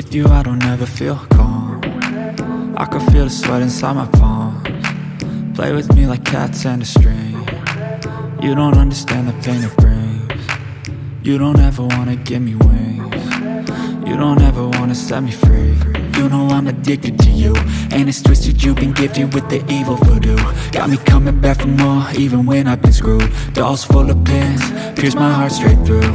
With you I don't ever feel calm. I can feel the sweat inside my palms. Play with me like cats and a string. You don't understand the pain it brings. You don't ever wanna give me wings. You don't ever wanna set me free. You know I'm addicted to you, and it's twisted, you've been gifted with the evil voodoo. Got me coming back for more, even when I've been screwed. Dolls full of pins, pierce my heart straight through.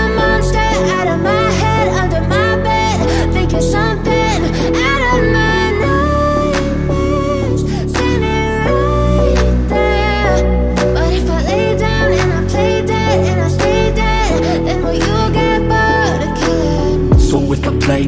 monster out of my head, under my bed. Think you're something out of my nightmares, standing right there. But if I lay down and I play dead and I stay dead, then will you get bored of killing me? So if I play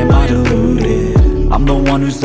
Am I deluded? I'm the one who's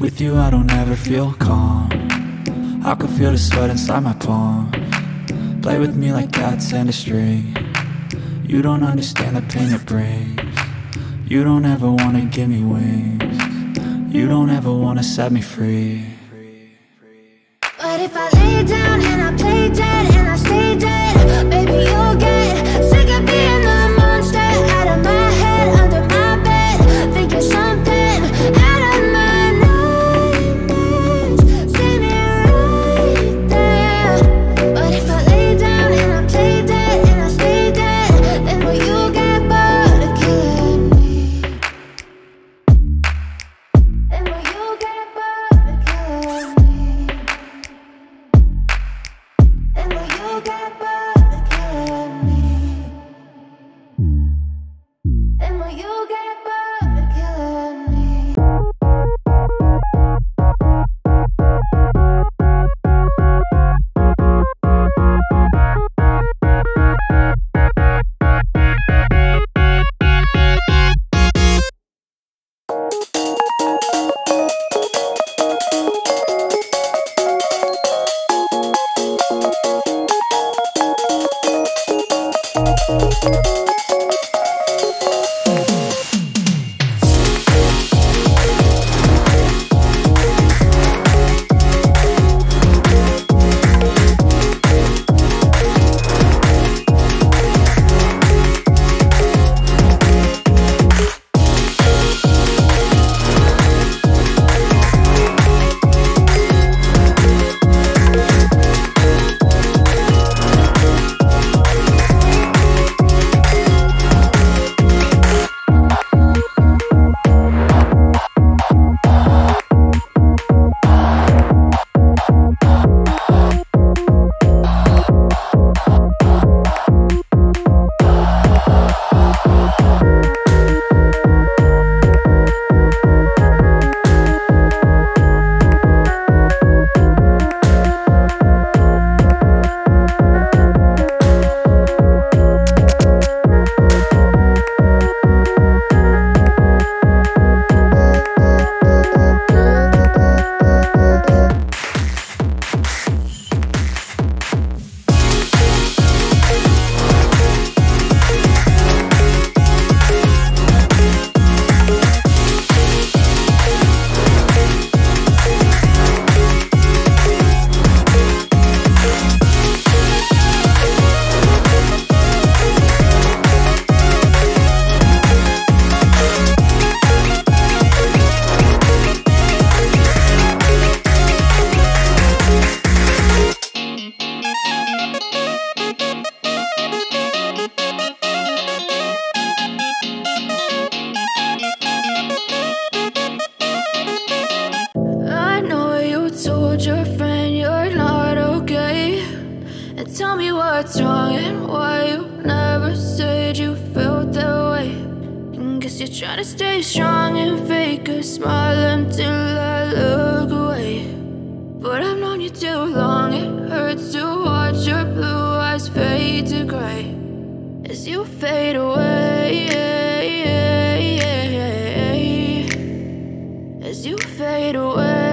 With you I don't ever feel calm. I can feel the sweat inside my palm. Play with me like cats and a string. You don't understand the pain it brings. You don't ever wanna give me wings. You don't ever wanna set me free. But if I lay down and I play dead and I stay dead, baby you'll get sick of being the monster out of my head, under my bed. Think you're something out of my and wondering why you never said you felt that way. And guess you're trying to stay strong and fake a smile until I look away. But I've known you too long, it hurts to watch your blue eyes fade to gray as you fade away, as you fade away.